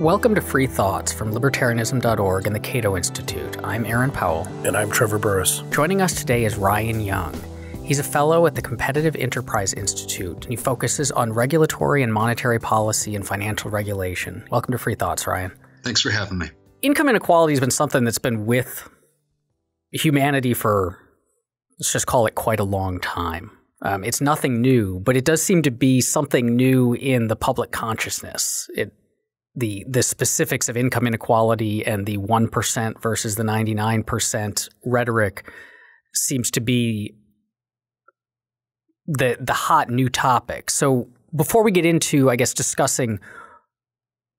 Welcome to Free Thoughts from Libertarianism.org and the Cato Institute. I'm Aaron Powell. And I'm Trevor Burrus. Joining us today is Ryan Young. He's a fellow at the Competitive Enterprise Institute, and he focuses on regulatory and monetary policy and financial regulation. Welcome to Free Thoughts, Ryan. Thanks for having me. Income inequality has been something that's been with humanity for, let's just call it, quite a long time. It's nothing new, but it does seem to be something new in the public consciousness. The specifics of income inequality and the 1% versus the 99% rhetoric seems to be the hot new topic. So before we get into, I guess, discussing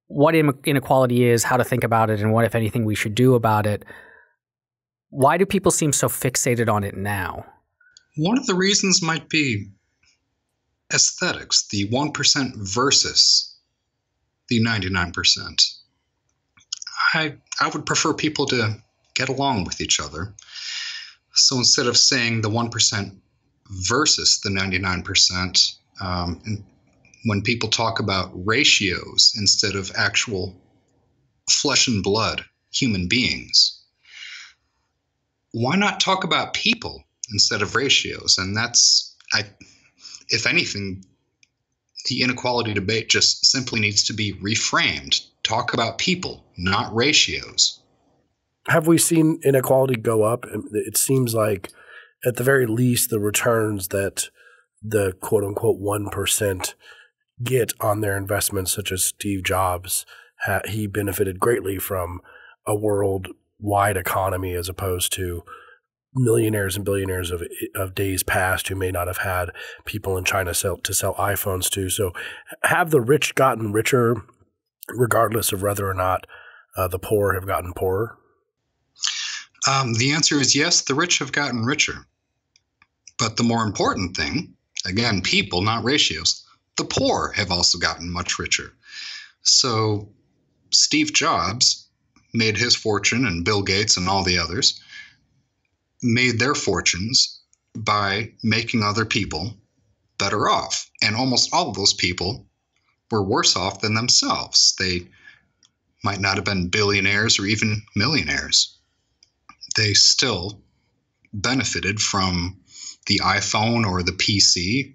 what inequality is, how to think about it, and what, if anything, we should do about it, why do people seem so fixated on it now? One of the reasons might be aesthetics, the 1% versus the 99%. I would prefer people to get along with each other. So instead of saying the 1% versus the 99%, and when people talk about ratios instead of actual flesh and blood human beings, why not talk about people instead of ratios? And that's, if anything, the inequality debate just simply needs to be reframed. Talk about people, not ratios. Have we seen inequality go up? It seems like, at the very least, the returns that the quote-unquote 1% get on their investments, such as Steve Jobs, he benefited greatly from a worldwide economy as opposed to millionaires and billionaires of days past who may not have had people in China to sell iPhones to. So have the rich gotten richer regardless of whether or not the poor have gotten poorer? The answer is yes, the rich have gotten richer. But the more important thing, again, people, not ratios, the poor have also gotten much richer. So Steve Jobs made his fortune, and Bill Gates and all the others made their fortunes by making other people better off. And almost all of those people were worse off than themselves. They might not have been billionaires or even millionaires. They still benefited from the iPhone or the PC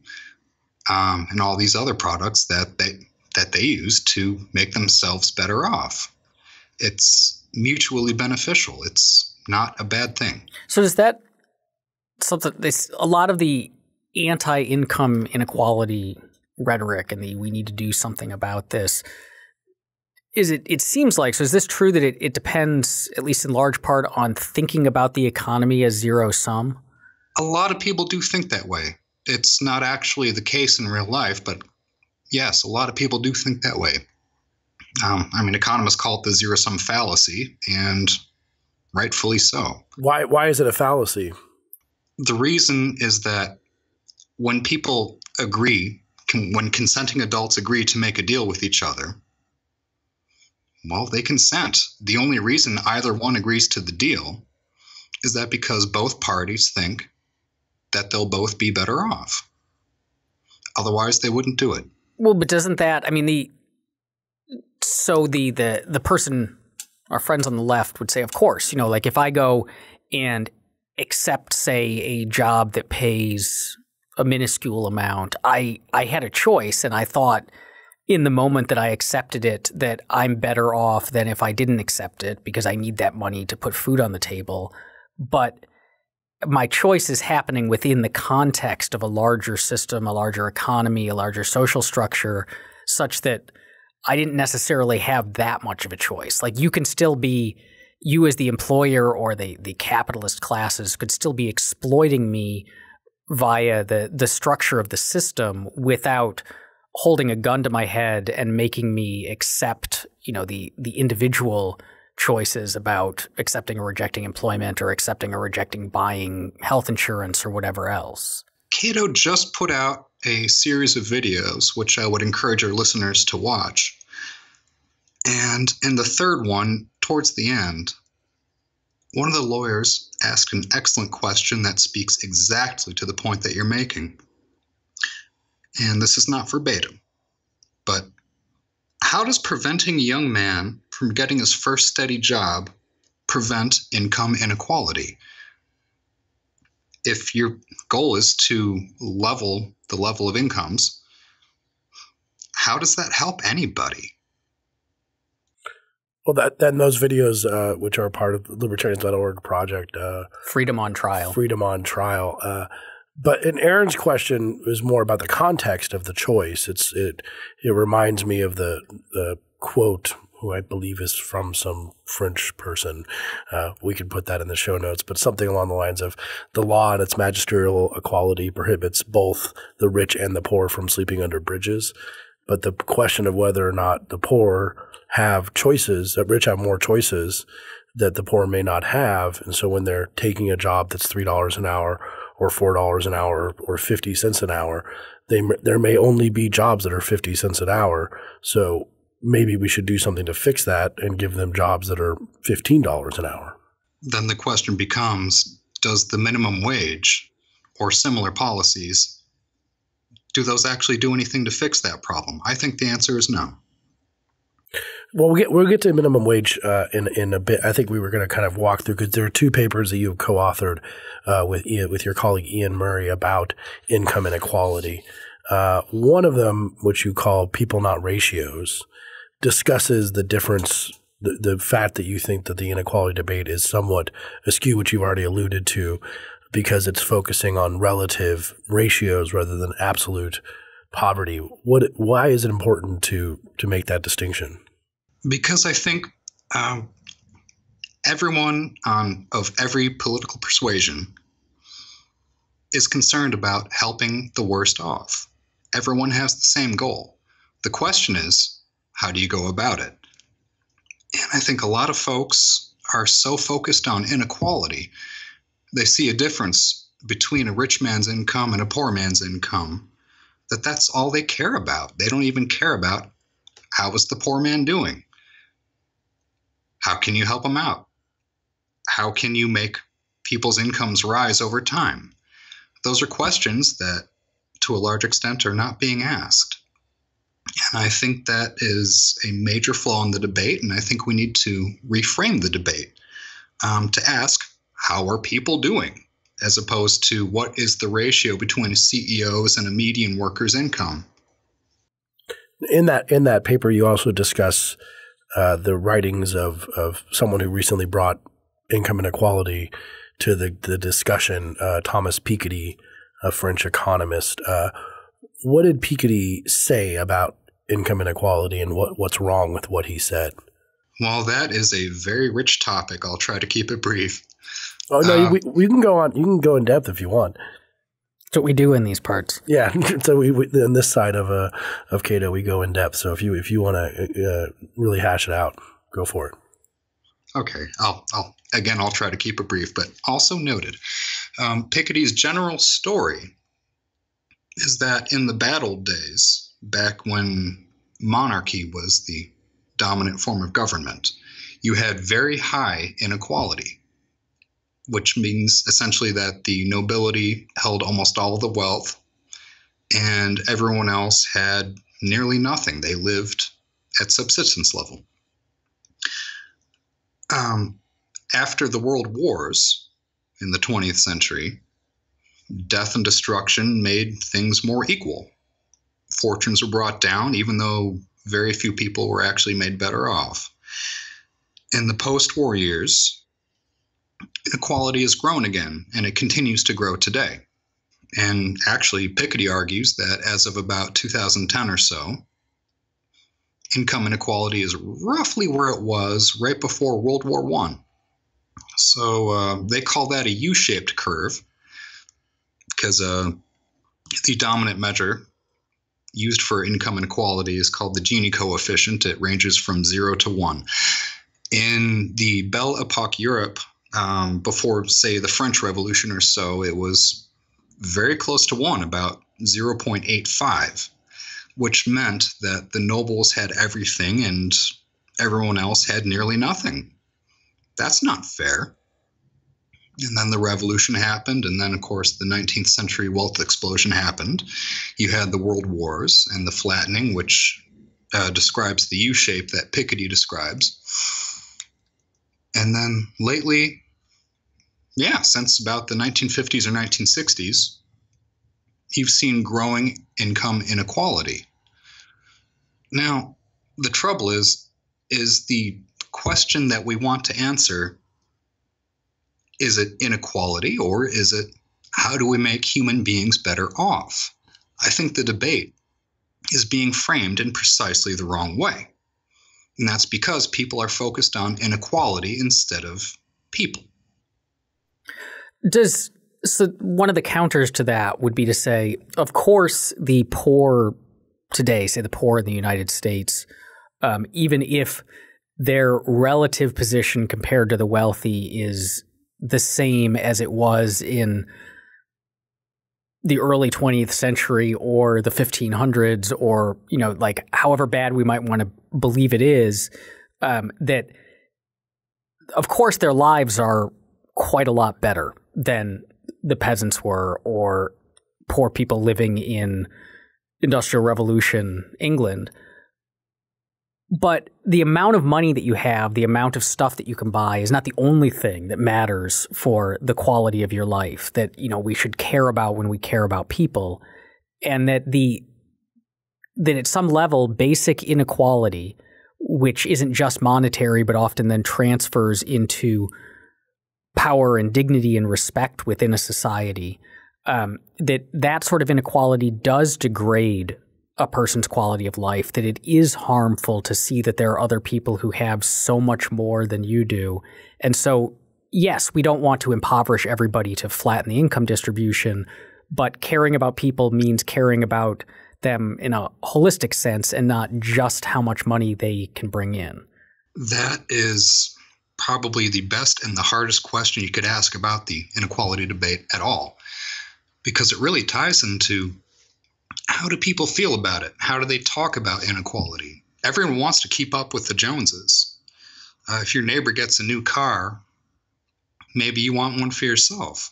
and all these other products that they used to make themselves better off. It's mutually beneficial. It's not a bad thing. So is that something – a lot of the anti-income inequality rhetoric and we need to do something about this, it seems like – so is this true that it depends, at least in large part, on thinking about the economy as zero sum? A lot of people do think that way. It's not actually the case in real life, but yes, a lot of people do think that way. I mean, economists call it the zero sum fallacy, and – rightfully so. Why is it a fallacy? The reason is that when people agree, when consenting adults agree to make a deal with each other, well, they consent. The only reason either one agrees to the deal is that because both parties think that they'll both be better off. Otherwise, they wouldn't do it. Well, but doesn't that – I mean, the person – our friends on the left would say, of course, you know, like if I go and accept, say, a job that pays a minuscule amount, I had a choice and I thought in the moment that I accepted it that I'm better off than if I didn't accept it because I need that money to put food on the table. But my choice is happening within the context of a larger system, a larger economy, a larger social structure such that I didn't necessarily have that much of a choice. Like you can still be – you as the employer or the capitalist classes could still be exploiting me via the structure of the system without holding a gun to my head and making me accept, you know, the individual choices about accepting or rejecting employment or accepting or rejecting buying health insurance or whatever else. Cato just put out a series of videos, which I would encourage our listeners to watch. And in the third one, towards the end, one of the lawyers asked an excellent question that speaks exactly to the point that you're making. And this is not verbatim, but How does preventing a young man from getting his first steady job prevent income inequality? If your goal is to level the level of incomes, how does that help anybody? Well, that those videos, which are part of the Libertarianism.org project. Freedom on Trial. Freedom on Trial. But in Aaron's question is more about the context of the choice. It reminds me of the quote, who I believe is from some French person. We could put that in the show notes, but something along the lines of, the law and its magisterial equality prohibits both the rich and the poor from sleeping under bridges. But the question of whether or not the poor have choices, that rich have more choices that the poor may not have. And so when they're taking a job that's $3 an hour or $4 an hour or 50 cents an hour, there may only be jobs that are 50 cents an hour. So maybe we should do something to fix that and give them jobs that are $15 an hour. Then the question becomes, does the minimum wage or similar policies, do those actually do anything to fix that problem? I think the answer is no. Well, we'll get to minimum wage in a bit. I think we were going to kind of walk through, because there are two papers that you co-authored with your colleague Ian Murray about income inequality. One of them, which you call People Not Ratios, discusses the difference, the fact that you think that the inequality debate is somewhat askew, which you've already alluded to, because it's focusing on relative ratios rather than absolute poverty. Why is it important to make that distinction? Because I think everyone of every political persuasion is concerned about helping the worst off. Everyone has the same goal. The question is, how do you go about it? And I think a lot of folks are so focused on inequality, they see a difference between a rich man's income and a poor man's income, that that's all they care about. They don't even care about, how is the poor man doing? How can you help him out? How can you make people's incomes rise over time? Those are questions that, to a large extent, are not being asked. And I think that is a major flaw in the debate, and I think we need to reframe the debate to ask, how are people doing, as opposed to what is the ratio between a CEO's and a median worker's income? In that paper, you also discuss the writings of someone who recently brought income inequality to the discussion, Thomas Piketty, a French economist. What did Piketty say about income inequality, and what's wrong with what he said? Well, that is a very rich topic. I'll try to keep it brief. Oh no, we can go on. You can go in depth if you want. That's what we do in these parts. Yeah, so we on this side of Cato, we go in depth. So if you want to really hash it out, go for it. Okay, I'll try to keep it brief, but also noted. Piketty's general story is that in the bad old days, back when monarchy was the dominant form of government, you had very high inequality, which means essentially that the nobility held almost all of the wealth and everyone else had nearly nothing. They lived at subsistence level. After the world wars in the 20th century, death and destruction made things more equal. Fortunes were brought down, even though very few people were actually made better off. In the post-war years, inequality has grown again, and it continues to grow today. And actually, Piketty argues that as of about 2010 or so, income inequality is roughly where it was right before World War I. So they call that a U-shaped curve, because the dominant measure used for income inequality is called the Gini coefficient. It ranges from 0 to 1. In the Belle Epoque Europe, before, say, the French Revolution or so, it was very close to 1, about 0.85, which meant that the nobles had everything and everyone else had nearly nothing. That's not fair. And then the revolution happened, and then, of course, the 19th century wealth explosion happened. You had the world wars and the flattening, which describes the U-shape that Piketty describes. And then lately, yeah, since about the 1950s or 1960s, you've seen growing income inequality. Now, the trouble is the question that we want to answer, is it inequality or is it how do we make human beings better off? I think the debate is being framed in precisely the wrong way. And that's because people are focused on inequality instead of people. So one of the counters to that would be to say, of course, the poor today, say the poor in the United States, even if their relative position compared to the wealthy is the same as it was in the early 20th century or the 1500s or, you know, like however bad we might want to believe it is, that of course their lives are quite a lot better than the peasants were or poor people living in Industrial Revolution England. But the amount of money that you have, the amount of stuff that you can buy is not the only thing that matters for the quality of your life that, you know, we should care about when we care about people, and that that at some level basic inequality, which isn't just monetary but often then transfers into power and dignity and respect within a society, that sort of inequality does degrade a person's quality of life, that it is harmful to see that there are other people who have so much more than you do. And so, yes, we don't want to impoverish everybody to flatten the income distribution, but caring about people means caring about them in a holistic sense and not just how much money they can bring in. That is probably the best and the hardest question you could ask about the inequality debate at all, because it really ties into how do people feel about it? How do they talk about inequality? Everyone wants to keep up with the Joneses. If your neighbor gets a new car, maybe you want one for yourself.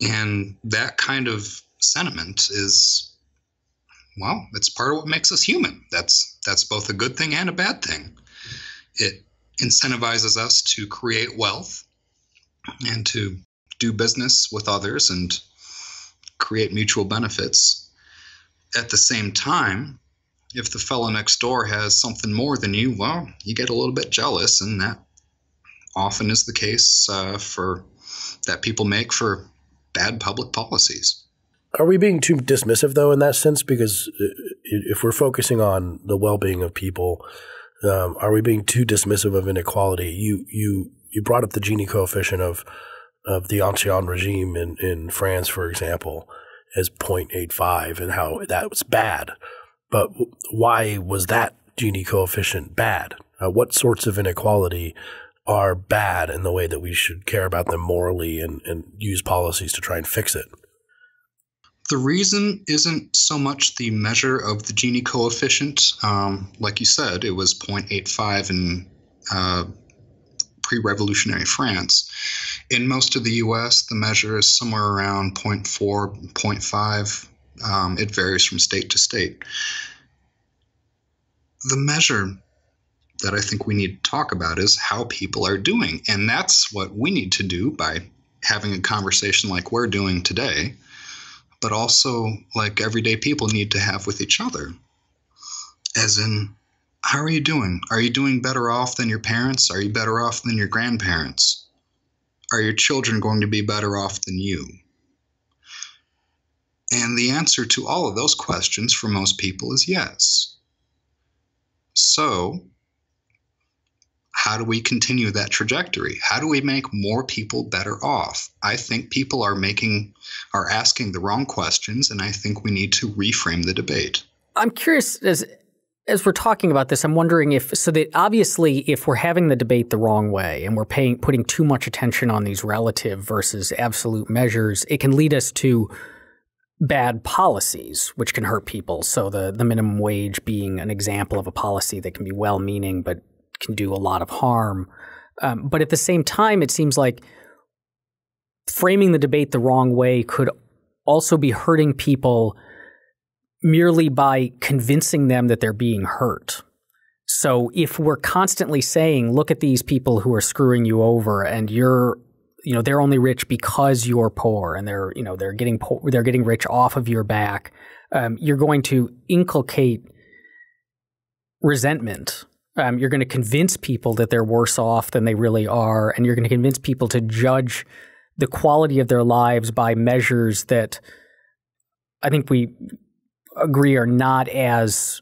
And that kind of sentiment is, well, it's part of what makes us human. That's both a good thing and a bad thing. It incentivizes us to create wealth and to do business with others and create mutual benefits. At the same time, if the fellow next door has something more than you, well, you get a little bit jealous, and that often is the case that people make for bad public policies. Are we being too dismissive, though, in that sense? Because if we're focusing on the well-being of people, are we being too dismissive of inequality? You brought up the Gini coefficient of the Ancien regime in France, for example, as 0.85 and how that was bad. But why was that Gini coefficient bad? What sorts of inequality are bad in the way that we should care about them morally and use policies to try and fix it? The reason isn't so much the measure of the Gini coefficient. Like you said, it was 0.85 in pre-revolutionary France. In most of the U.S., the measure is somewhere around 0.4, 0.5. It varies from state to state. The measure that I think we need to talk about is how people are doing, and that's what we need to do by having a conversation like we're doing today, but also like everyday people need to have with each other, as in, how are you doing? Are you doing better off than your parents? Are you better off than your grandparents? Are your children going to be better off than you? And the answer to all of those questions for most people is yes. So, how do we continue that trajectory? How do we make more people better off? I think people are asking the wrong questions, and I think we need to reframe the debate. I'm curious, as we're talking about this, I'm wondering if – so that obviously if we're having the debate the wrong way and we're putting too much attention on these relative versus absolute measures, it can lead us to bad policies which can hurt people. So the minimum wage being an example of a policy that can be well-meaning but can do a lot of harm. But at the same time, it seems like framing the debate the wrong way could also be hurting people merely by convincing them that they're being hurt. So if we're constantly saying, look at these people who are screwing you over and you're, you know, they're only rich because you're poor and they're, you know, they're getting rich off of your back, you're going to inculcate resentment. You're going to convince people that they're worse off than they really are, and you're going to convince people to judge the quality of their lives by measures that I think we agree are not as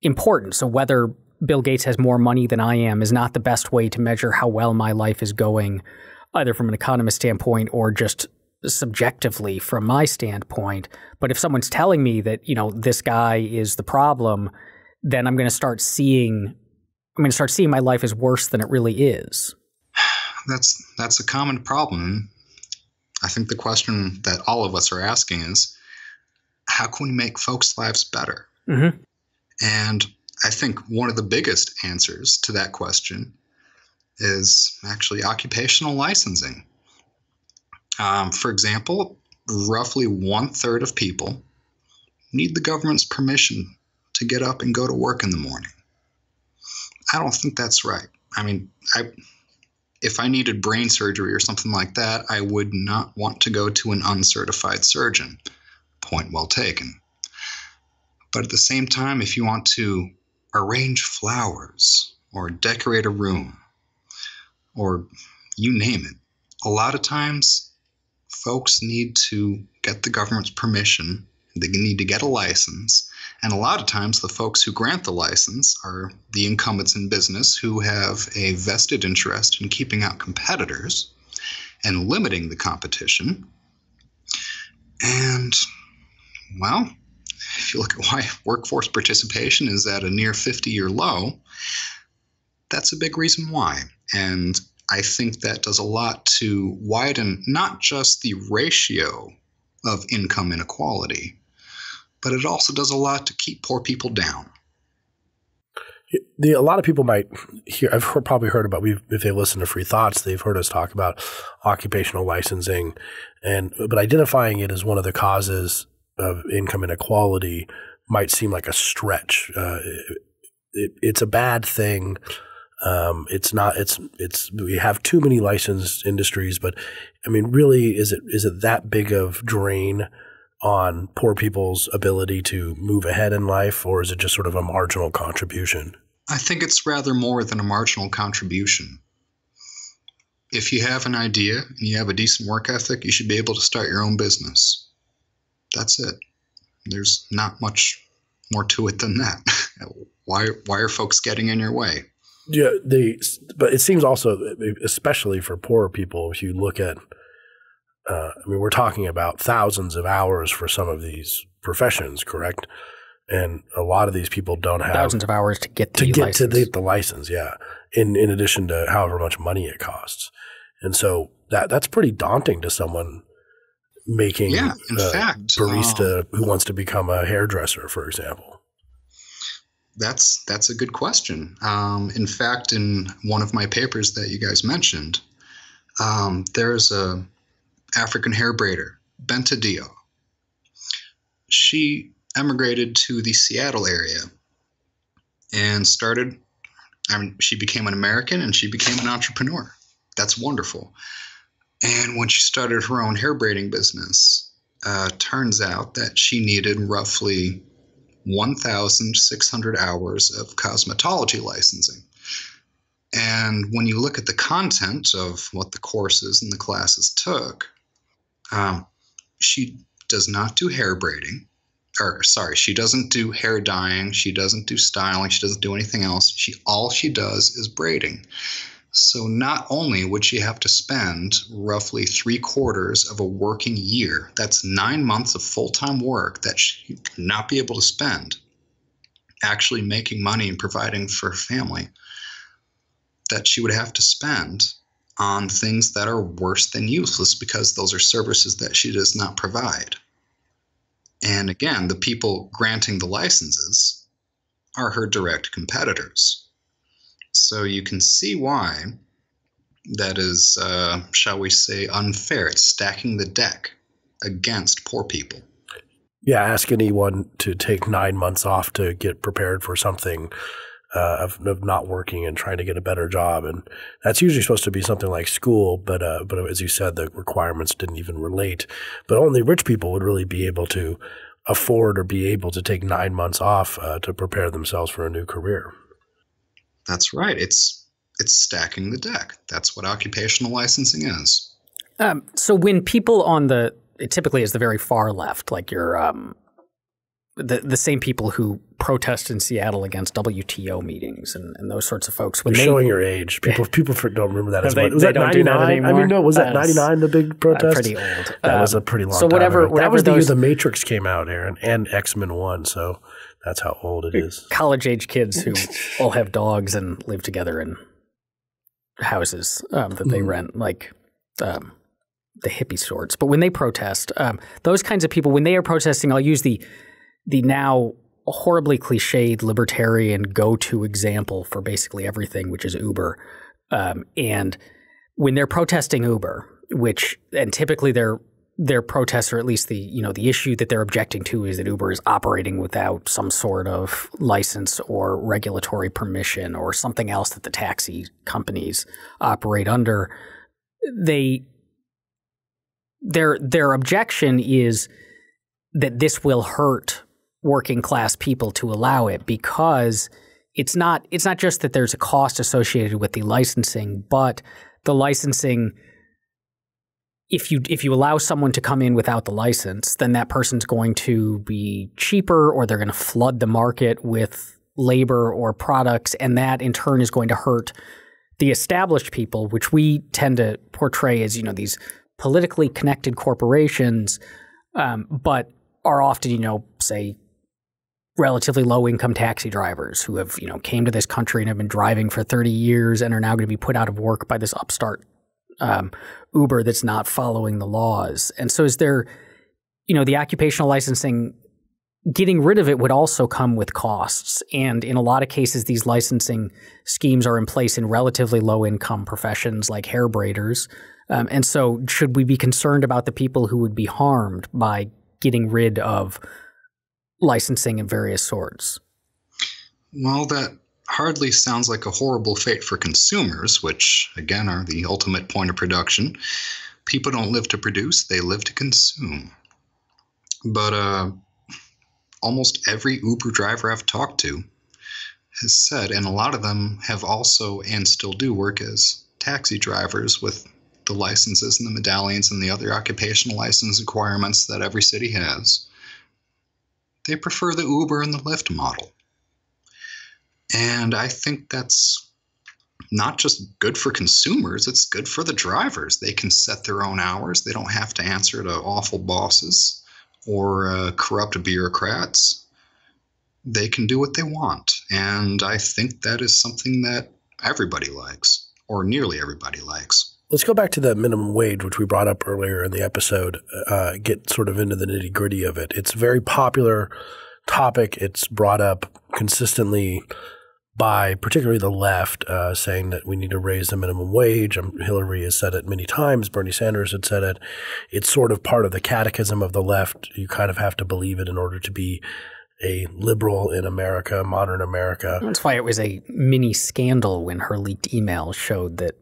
important. So whether Bill Gates has more money than I am is not the best way to measure how well my life is going, either from an economist standpoint or just subjectively from my standpoint. But if someone's telling me that, you know, this guy is the problem, then I'm going to start seeing my life is worse than it really is. That's a common problem. I think the question that all of us are asking is, how can we make folks' lives better? Mm-hmm. And I think one of the biggest answers to that question is actually occupational licensing. For example, roughly 1/3 of people need the government's permission to get up and go to work in the morning. I don't think that's right. I mean, if I needed brain surgery or something like that, I would not want to go to an uncertified surgeon. Point well taken. But at the same time, if you want to arrange flowers or decorate a room or you name it, a lot of times folks need to get the government's permission. They need to get a license. And a lot of times the folks who grant the license are the incumbents in business who have a vested interest in keeping out competitors and limiting the competition. And, well, if you look at why workforce participation is at a near 50-year low, that's a big reason why. And I think that does a lot to widen not just the ratio of income inequality, but it also does a lot to keep poor people down. A lot of people might hear – I've probably heard about – if they listen to Free Thoughts, they've heard us talk about occupational licensing, but identifying it as one of the causes of income inequality might seem like a stretch. It's a bad thing. We have too many licensed industries, but I mean, really, is it that big of drain on poor people's ability to move ahead in life, or is it just sort of a marginal contribution? I think it's rather more than a marginal contribution. If you have an idea and you have a decent work ethic, you should be able to start your own business. That's it. There's not much more to it than that. Why are folks getting in your way? Yeah, but it seems also, especially for poorer people, if you look at, I mean, we're talking about thousands of hours for some of these professions, correct? And a lot of these people don't have thousands of hours to get the license. Yeah, in addition to however much money it costs, and so that's pretty daunting to someone making in fact, barista who wants to become a hairdresser, for example. That's a good question. In fact, in one of my papers that you guys mentioned, there's a African hair braider, Benta Dio. She emigrated to the Seattle area and started – I mean, she became an American and she became an entrepreneur. That's wonderful. And when she started her own hair braiding business, turns out that she needed roughly 1,600 hours of cosmetology licensing. And when you look at the content of what the courses and the classes took, she does not do hair braiding. Or sorry, she doesn't do hair dyeing. She doesn't do styling. She doesn't do anything else. All she does is braiding. So not only would she have to spend roughly 3/4 of a working year, that's 9 months of full-time work that she would not be able to spend actually making money and providing for her family, that she would have to spend on things that are worse than useless because those are services that she does not provide. And again, the people granting the licenses are her direct competitors. So you can see why that is, shall we say, unfair. It's stacking the deck against poor people. Yeah, ask anyone to take 9 months off to get prepared for something of not working and trying to get a better job. And that's usually supposed to be something like school, but as you said, the requirements didn't even relate. But only rich people would really be able to afford or be able to take 9 months off to prepare themselves for a new career. That's right. It's stacking the deck. That's what occupational licensing is. So when people on the – it typically is the very far left, like your the same people who protest in Seattle against WTO meetings and those sorts of folks. When you're showing your age. People don't remember that as much. Was that 99? I mean, no, was that 99, the big protest? Pretty old. That was a pretty long time ago. That was the year The Matrix came out, Aaron, and X-Men 1, so that's how old it is. College-age kids who all have dogs and live together in houses that they rent, like the hippie sorts. But when they protest, those kinds of people, when they are protesting, I'll use the now horribly cliched libertarian go-to example for basically everything, which is Uber. And when they're protesting Uber, which – and typically their protests, or at least the the issue that they're objecting to, is that Uber is operating without some sort of license or regulatory permission or something else that the taxi companies operate under. Their objection is that this will hurt working class people to allow it, because it's not just that there's a cost associated with the licensing, but the licensing, if you allow someone to come in without the license, then that person's going to be cheaper, or they're going to flood the market with labor or products, and that in turn is going to hurt the established people, which we tend to portray as these politically connected corporations, but are often say relatively low-income taxi drivers who have came to this country and have been driving for 30 years and are now going to be put out of work by this upstart Uber that's not following the laws. And so is there the occupational licensing, getting rid of it would also come with costs, and in a lot of cases these licensing schemes are in place in relatively low-income professions like hair braiders. And so should we be concerned about the people who would be harmed by getting rid of licensing of various sorts? Well, that hardly sounds like a horrible fate for consumers, which, again, are the ultimate point of production. People don't live to produce, they live to consume. But almost every Uber driver I've talked to has said, and a lot of them have also and still do work as taxi drivers with the licenses and the medallions and the other occupational license requirements that every city has. They prefer the Uber and the Lyft model. And I think that's not just good for consumers, it's good for the drivers. They can set their own hours. They don't have to answer to awful bosses or corrupt bureaucrats. They can do what they want. And I think that is something that everybody likes, or nearly everybody likes. Let's go back to the minimum wage, which we brought up earlier in the episode, get sort of into the nitty-gritty of it. It's a very popular topic. It's brought up consistently by particularly the left, saying that we need to raise the minimum wage. Hillary has said it many times. Bernie Sanders had said it. It's sort of part of the catechism of the left. You kind of have to believe it in order to be a liberal in America, modern America. That's why it was a mini scandal when her leaked email showed that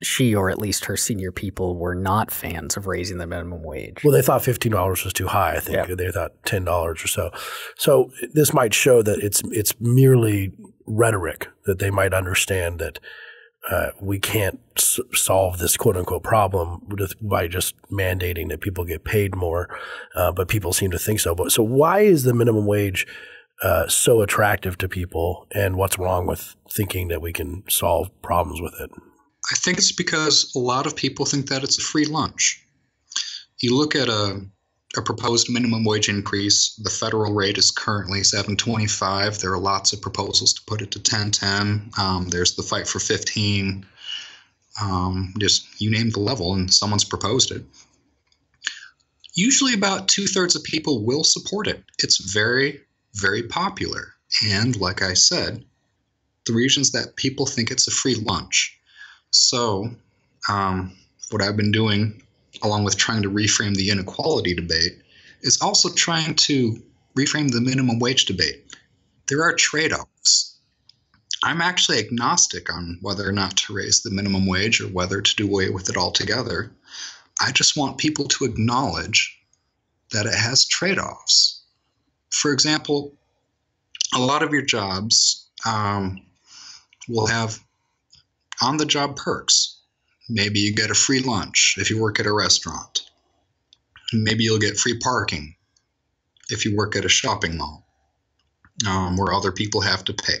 she, or at least her senior people, were not fans of raising the minimum wage. Well, they thought $15 was too high, I think. Yeah. They thought $10 or so. So this might show that it's merely rhetoric, that they might understand that we can't solve this quote-unquote problem by just mandating that people get paid more, but people seem to think so. But so why is the minimum wage so attractive to people, and what's wrong with thinking that we can solve problems with it? I think it's because a lot of people think that it's a free lunch. You look at a proposed minimum wage increase. The federal rate is currently $7.25. There are lots of proposals to put it to $10.10. There's the fight for $15. Just you name the level and someone's proposed it. Usually about two-thirds of people will support it. It's very, very popular. And like I said, the reasons that people think it's a free lunch. So what I've been doing, along with trying to reframe the inequality debate, is also trying to reframe the minimum wage debate. There are trade-offs. I'm actually agnostic on whether or not to raise the minimum wage or whether to do away with it altogether. I just want people to acknowledge that it has trade-offs. For example, a lot of your jobs will have on-the-job perks. Maybe you get a free lunch if you work at a restaurant. Maybe you'll get free parking if you work at a shopping mall where other people have to pay.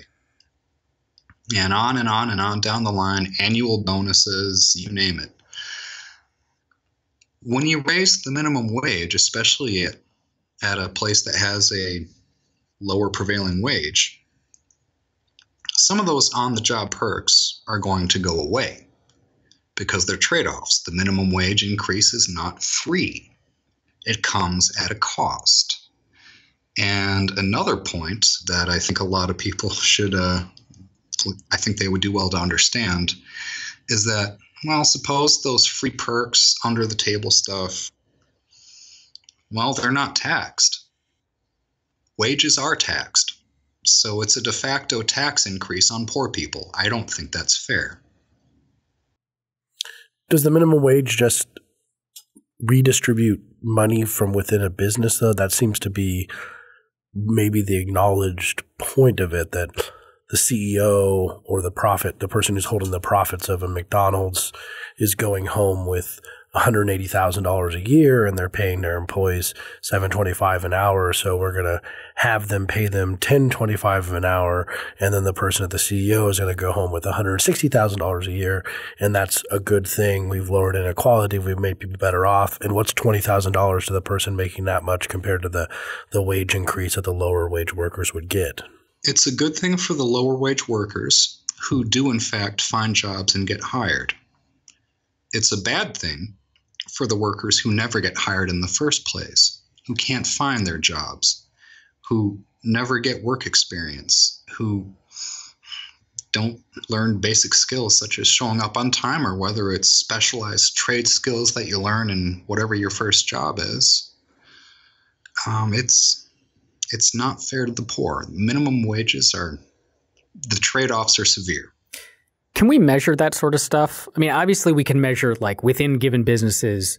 And on and on and on down the line, annual bonuses, you name it. When you raise the minimum wage, especially at a place that has a lower prevailing wage, some of those on-the-job perks are going to go away because they're trade-offs. The minimum wage increase is not free. It comes at a cost. And another point that I think a lot of people should I think they would do well to understand is that, well, suppose those free perks, under the table stuff, well, they're not taxed. Wages are taxed. So it's a de facto tax increase on poor people. I don't think that's fair. Does the minimum wage just redistribute money from within a business, though? That seems to be maybe the acknowledged point of it, that the CEO or the profit, the person who's holding the profits of a McDonald's, is going home with $180,000 a year, and they're paying their employees $7.25 an hour. So we're going to have them pay them $10.25 an hour, and then the person at the CEO is going to go home with $160,000 a year, and that's a good thing. We've lowered inequality. We've made people better off. And what's $20,000 to the person making that much compared to the wage increase that the lower wage workers would get? It's a good thing for the lower wage workers who do, in fact, find jobs and get hired. It's a bad thing for the workers who never get hired in the first place, who can't find their jobs, who never get work experience, who don't learn basic skills such as showing up on time, or whether it's specialized trade skills that you learn in whatever your first job is. It's not fair to the poor. Minimum wages are – the trade-offs are severe. Can we measure that sort of stuff? I mean, obviously we can measure, like, within given businesses,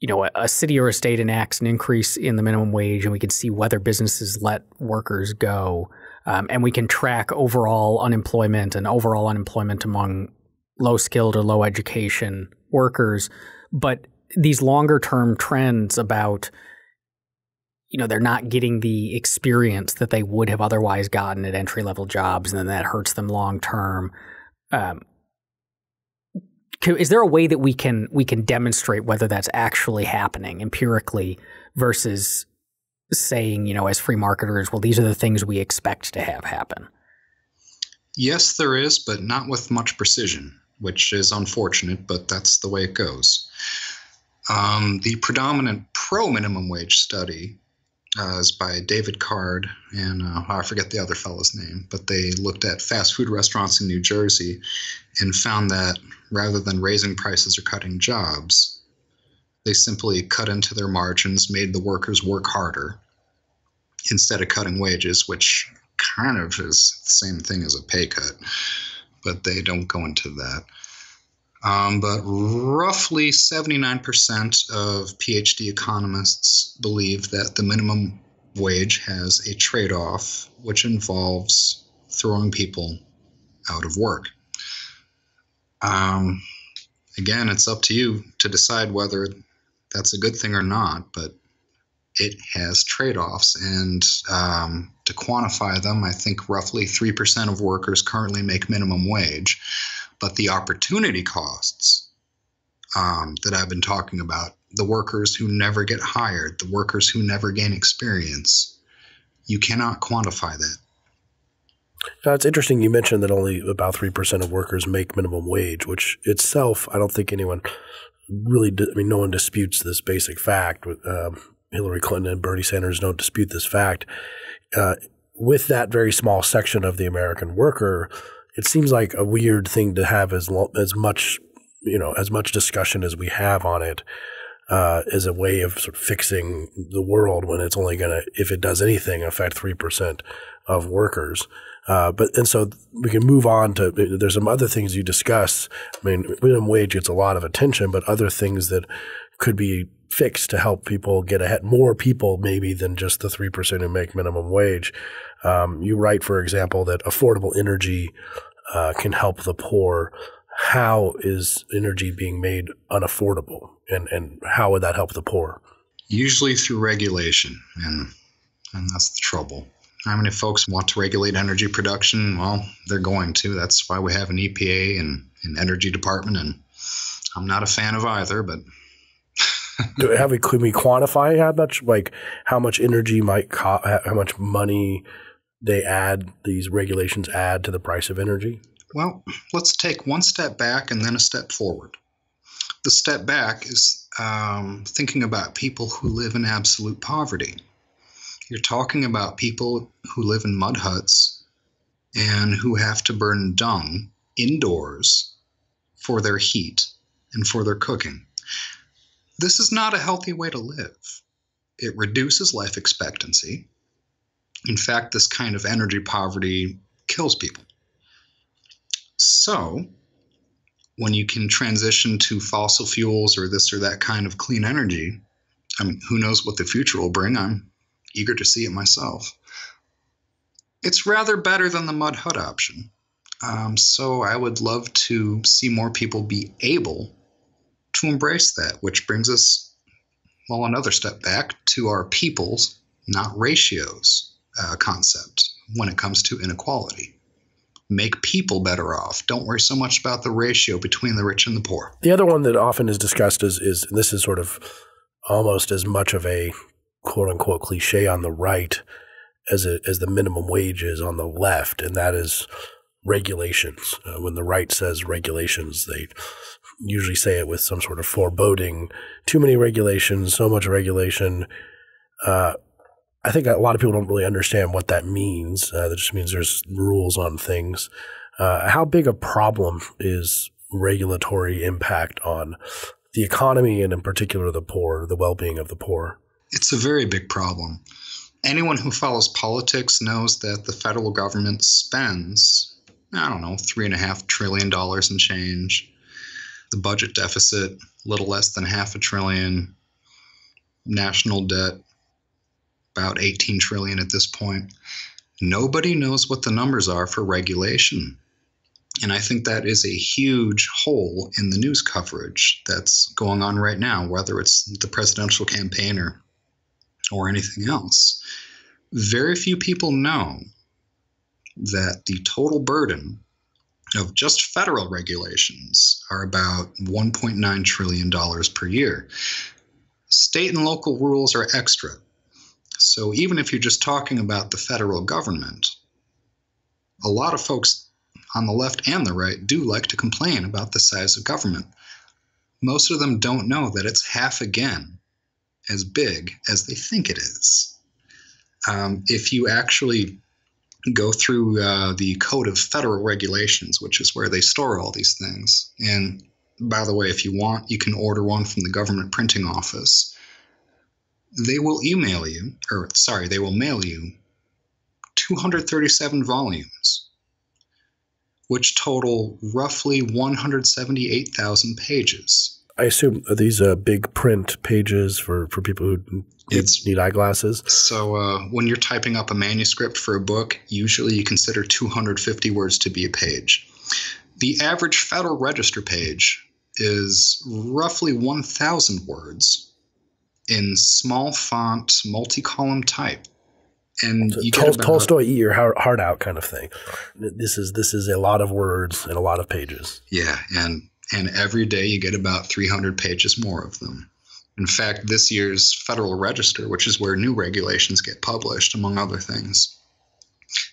you know, a city or a state enacts an increase in the minimum wage, and we can see whether businesses let workers go. And we can track overall unemployment and overall unemployment among low-skilled or low-education workers. But these longer-term trends about – you know, they're not getting the experience that they would have otherwise gotten at entry-level jobs, and then that hurts them long-term. Is there a way that we can demonstrate whether that's actually happening empirically versus saying, you know, as free marketers, well, these are the things we expect to have happen? Yes, there is, but not with much precision, which is unfortunate, but that's the way it goes. The predominant pro-minimum wage study is by David Card, and I forget the other fellow's name, but they looked at fast food restaurants in New Jersey and found that rather than raising prices or cutting jobs, they simply cut into their margins, made the workers work harder instead of cutting wages, which kind of is the same thing as a pay cut, but they don't go into that. But roughly 79% of PhD economists believe that the minimum wage has a trade-off, which involves throwing people out of work. Again, it's up to you to decide whether that's a good thing or not, but it has trade-offs. And to quantify them, I think roughly 3% of workers currently make minimum wage. But the opportunity costs that I've been talking about, the workers who never get hired, the workers who never gain experience, you cannot quantify that. Now, it's interesting you mentioned that only about 3% of workers make minimum wage, which itself, I don't think anyone really – I mean, no one disputes this basic fact. Hillary Clinton and Bernie Sanders don't dispute this fact. With that very small section of the American worker – it seems like a weird thing to have as much discussion as we have on it. as a way of sort of fixing the world when it's only going to, if it does anything, affect 3% of workers. And so we can move on to, there's some other things you discuss. I mean, minimum wage gets a lot of attention, but other things that could be fixed to help people get ahead, more people maybe than just the 3% who make minimum wage. You write, for example, that affordable energy can help the poor. How is energy being made unaffordable, and how would that help the poor? Usually through regulation, and that's the trouble. How many folks want to regulate energy production? Well, they're going to. That's why we have an EPA and an energy department, and I'm not a fan of either, but can we quantify how much, like how much energy might cost, how much money they add, these regulations add to the price of energy? Well, let's take one step back and then a step forward. The step back is thinking about people who live in absolute poverty. You're talking about people who live in mud huts and who have to burn dung indoors for their heat and for their cooking. This is not a healthy way to live. It reduces life expectancy. In fact, this kind of energy poverty kills people. So when you can transition to fossil fuels or this or that kind of clean energy, I mean, who knows what the future will bring? I'm eager to see it myself. It's rather better than the mud hut option. So I would love to see more people be able to embrace that, which brings us, well, another step back to our peoples, not ratios concept when it comes to inequality. Make people better off. Don't worry so much about the ratio between the rich and the poor. The other one that often is discussed is this is sort of almost as much of a quote-unquote cliche on the right as the minimum wage is on the left, and that is regulations. When the right says regulations, they usually say it with some sort of foreboding. Too many regulations, so much regulation. I think a lot of people don't really understand what that means. That just means there's rules on things. How big a problem is regulatory impact on the economy and in particular the poor, the well-being of the poor? It's a very big problem. Anyone who follows politics knows that the federal government spends, I don't know, $3.5 trillion and change. The budget deficit, a little less than $0.5 trillion. National debt, about $18 trillion at this point. Nobody knows what the numbers are for regulation. And I think that is a huge hole in the news coverage that's going on right now, whether it's the presidential campaign or anything else. Very few people know that the total burden of just federal regulations are about $1.9 trillion per year. State and local rules are extra. So even if you're just talking about the federal government, a lot of folks on the left and the right do like to complain about the size of government. Most of them don't know that it's half again as big as they think it is. If you actually go through the Code of Federal Regulations, which is where they store all these things, and by the way, if you want, you can order one from the government printing office. They will email you, or sorry, they will mail you 237 volumes, which total roughly 178,000 pages. I assume are these big print pages for people who need eyeglasses? So when you're typing up a manuscript for a book, usually you consider 250 words to be a page. The average Federal Register page is roughly 1,000 words. In small font, multi-column type, and you Tolstoy, eat your heart out kind of thing. This is a lot of words and a lot of pages. Yeah, and every day you get about 300 pages more of them. In fact, this year's Federal Register, which is where new regulations get published, among other things,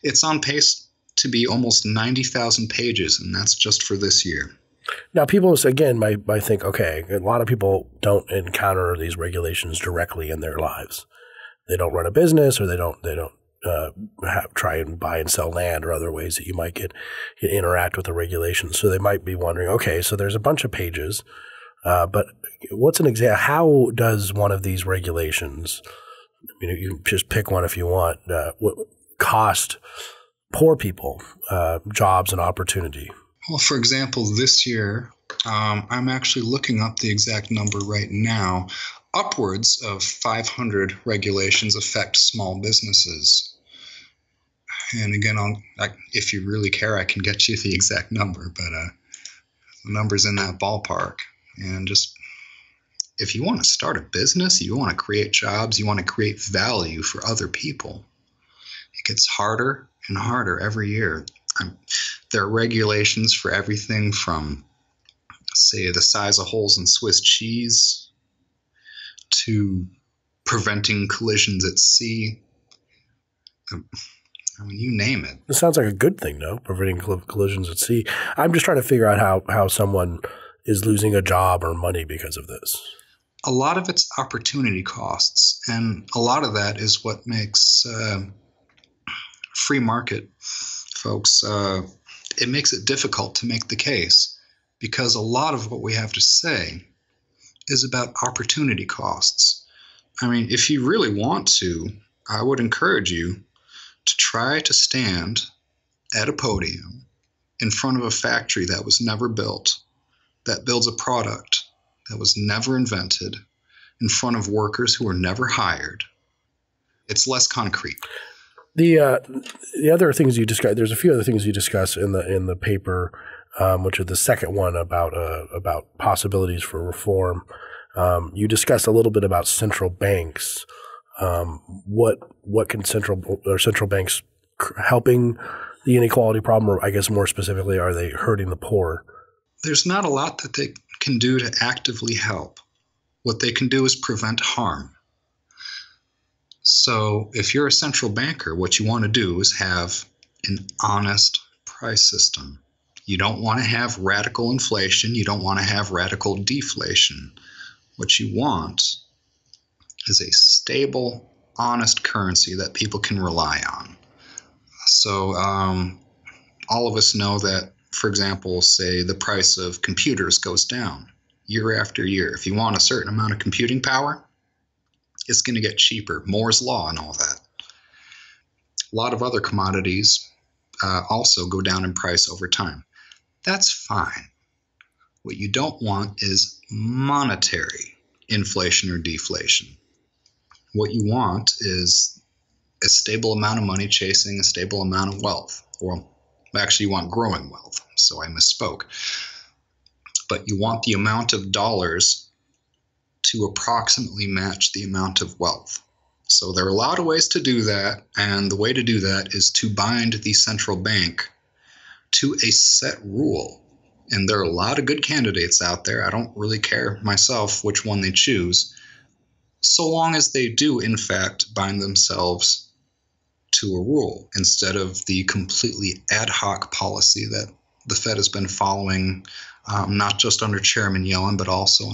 it's on pace to be almost 90,000 pages, and that's just for this year. Now, people, again, might think, okay, a lot of people don't encounter these regulations directly in their lives. They don't run a business, or they don't try and buy and sell land or other ways that you might interact with the regulations. So they might be wondering, okay, so there's a bunch of pages, but what's an example? How does one of these regulations, you know, you just pick one if you want, what cost poor people jobs and opportunity? Well, for example, this year, I'm actually looking up the exact number right now. Upwards of 500 regulations affect small businesses. And again, if you really care, I can get you the exact number, but the number's in that ballpark. And just if you want to start a business, you want to create jobs, you want to create value for other people, it gets harder and harder every year. There are regulations for everything from, say, the size of holes in Swiss cheese to preventing collisions at sea. I mean, you name it. It sounds like a good thing, though, preventing collisions at sea. I'm just trying to figure out how someone is losing a job or money because of this. A lot of it's opportunity costs, and a lot of that is what makes free market folks, it makes it difficult to make the case, because a lot of what we have to say is about opportunity costs. I mean, if you really want to, I would encourage you to try to stand at a podium in front of a factory that was never built, that builds a product that was never invented, in front of workers who were never hired. It's less concrete. The other things you discuss, there's a few other things you discuss in the paper, which are the second one about possibilities for reform. You discussed a little bit about central banks. What can central banks helping the inequality problem, or I guess more specifically, are they hurting the poor? There's not a lot that they can do to actively help. What they can do is prevent harm. So if you're a central banker, what you want to do is have an honest price system. You don't want to have radical inflation. You don't want to have radical deflation. What you want is a stable, honest currency that people can rely on. So all of us know that, for example, say the price of computers goes down year after year. If you want a certain amount of computing power, it's going to get cheaper. Moore's Law and all that. A lot of other commodities also go down in price over time. That's fine. What you don't want is monetary inflation or deflation. What you want is a stable amount of money chasing a stable amount of wealth. Or actually, you want growing wealth, so I misspoke. But you want the amount of dollars to approximately match the amount of wealth. So there are a lot of ways to do that, and the way to do that is to bind the central bank to a set rule. And there are a lot of good candidates out there. I don't really care myself which one they choose, so long as they do, in fact, bind themselves to a rule instead of the completely ad hoc policy that the Fed has been following, not just under Chairman Yellen, but also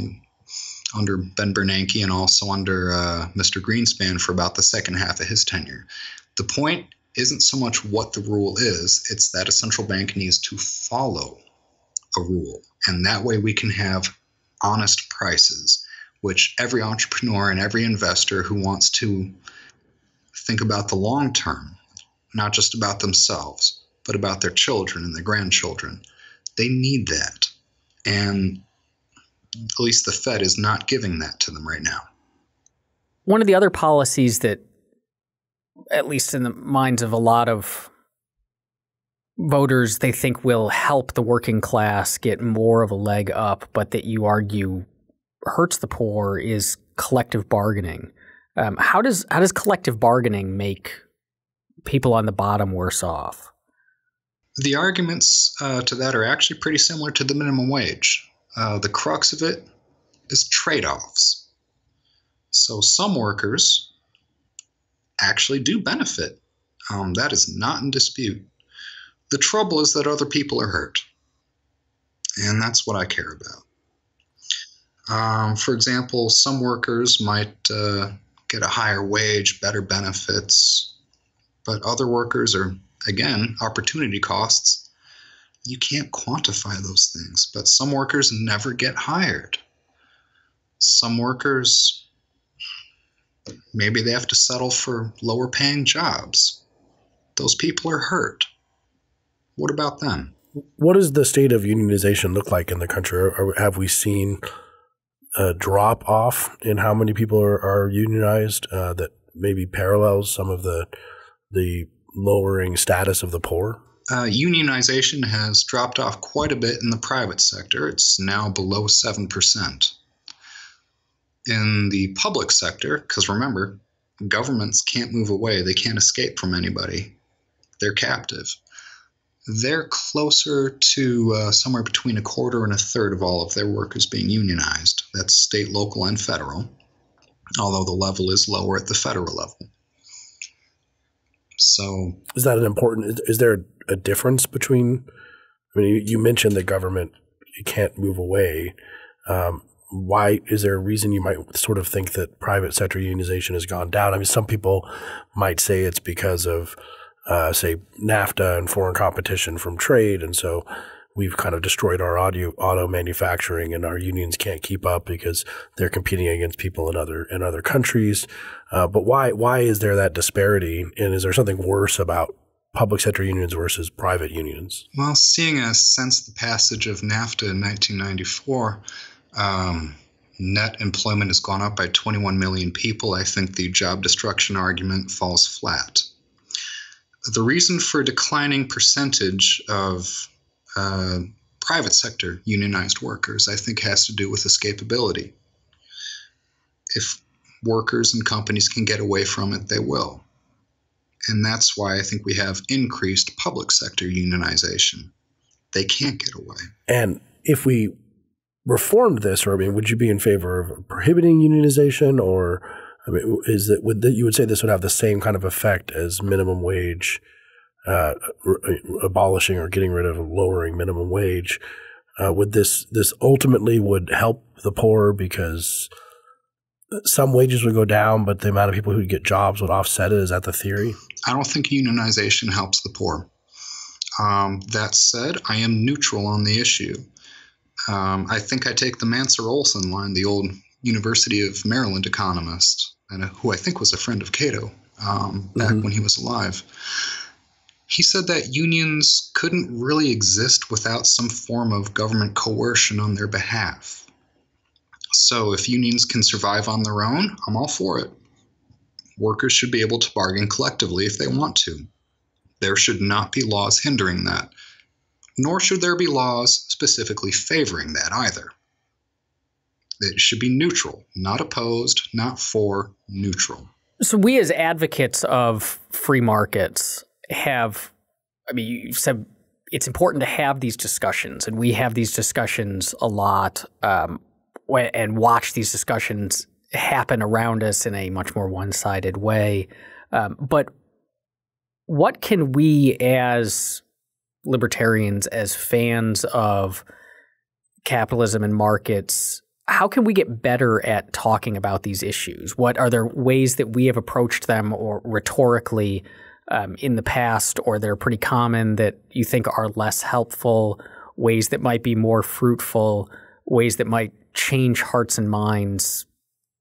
under Ben Bernanke and also under Mr. Greenspan for about the second half of his tenure. The point isn't so much what the rule is, it's that a central bank needs to follow a rule. And that way we can have honest prices, which every entrepreneur and every investor who wants to think about the long term, not just about themselves, but about their children and their grandchildren, they need that. And at least the Fed is not giving that to them right now. One of the other policies that, at least in the minds of a lot of voters, they think will help the working class get more of a leg up, but that you argue hurts the poor, is collective bargaining. How does collective bargaining make people on the bottom worse off? The arguments to that are actually pretty similar to the minimum wage. The crux of it is trade-offs. So some workers actually do benefit. That is not in dispute. The trouble is that other people are hurt, and that's what I care about. For example, some workers might get a higher wage, better benefits, but other workers are, again, opportunity costs. You can't quantify those things, but some workers never get hired. some workers, maybe they have to settle for lower paying jobs. Those people are hurt. What about them? What does the state of unionization look like in the country? Or have we seen a drop off in how many people are unionized that maybe parallels some of the lowering status of the poor? Unionization has dropped off quite a bit in the private sector. It's now below 7%. In the public sector, because remember, governments can't move away. They can't escape from anybody. They're captive. They're closer to somewhere between 25% and 1/3 of all of their workers being unionized. That's state, local, and federal, although the level is lower at the federal level. So is that an important – is there a difference between – I mean, you mentioned the government can't move away. Why is there a reason you might sort of think that private sector unionization has gone down? I mean, some people might say it's because of, say, NAFTA and foreign competition from trade, and so we've kind of destroyed our auto manufacturing and our unions can't keep up because they're competing against people in other countries. But why is there that disparity, and is there something worse about public sector unions versus private unions? Well, seeing as since the passage of NAFTA in 1994, net employment has gone up by 21 million people, I think the job destruction argument falls flat. The reason for a declining percentage of private sector unionized workers, I think, has to do with escapability. If workers and companies can get away from it, they will. And that's why I think we have increased public sector unionization. They can't get away. And if we reformed this, or I mean, would you be in favor of prohibiting unionization, or I mean, is that you would say this would have the same kind of effect as minimum wage? Abolishing or getting rid of lowering minimum wage, would this ultimately would help the poor because some wages would go down, but the amount of people who get jobs would offset it? Is that the theory? I don't think unionization helps the poor. That said, I am neutral on the issue. I think I take the Mancur Olson line, the old University of Maryland economist, and who I think was a friend of Cato back when he was alive. He said that unions couldn't really exist without some form of government coercion on their behalf. So if unions can survive on their own, I'm all for it. Workers should be able to bargain collectively if they want to. There should not be laws hindering that, nor should there be laws specifically favoring that either. It should be neutral, not opposed, not for, neutral. So we as advocates of free markets have, I mean, you've said it's important to have these discussions, and we have these discussions a lot and watch these discussions happen around us in a much more one-sided way. But what can we as libertarians, as fans of capitalism and markets, how can we get better at talking about these issues? What are there ways that we have approached them or rhetorically in the past, or that are pretty common that you think are less helpful, ways that might be more fruitful, ways that might change hearts and minds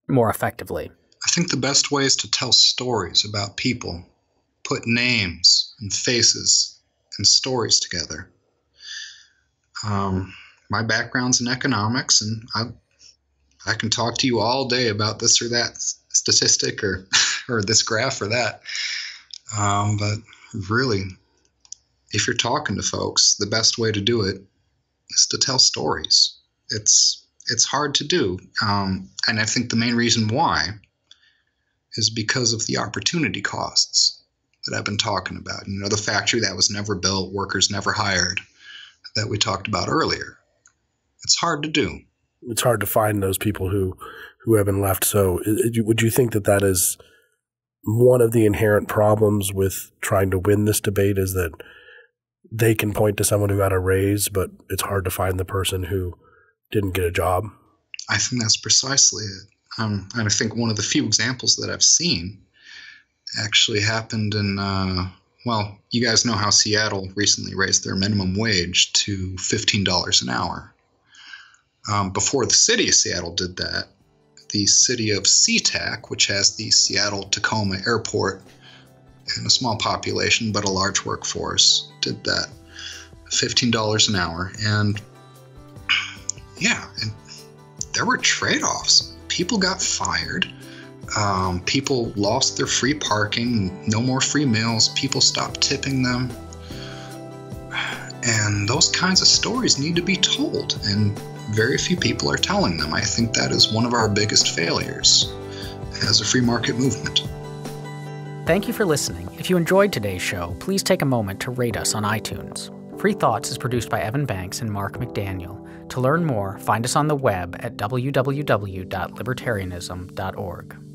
more effectively? I think the best way is to tell stories about people, put names and faces and stories together. My background's in economics, and I can talk to you all day about this or that statistic or this graph or that. But really, if you're talking to folks, the best way to do it is to tell stories. It's hard to do. And I think the main reason why is because of the opportunity costs that I've been talking about. You know, the factory that was never built, workers never hired, that we talked about earlier. It's hard to do. It's hard to find those people who have been left. So would you think that that is – one of the inherent problems with trying to win this debate is that they can point to someone who got a raise, but it's hard to find the person who didn't get a job? I think that's precisely it. And I think one of the few examples that I've seen actually happened in, well, you guys know how Seattle recently raised their minimum wage to $15 an hour. Before the city of Seattle did that, the city of SeaTac, which has the Seattle-Tacoma airport and a small population but a large workforce, did that. $15 an hour. And yeah, and there were trade-offs. People got fired. People lost their free parking, no more free meals. People stopped tipping them. And those kinds of stories need to be told, and very few people are telling them. I think that is one of our biggest failures as a free market movement. Thank you for listening. If you enjoyed today's show, please take a moment to rate us on iTunes. Free Thoughts is produced by Evan Banks and Mark McDaniel. To learn more, find us on the web at www.libertarianism.org.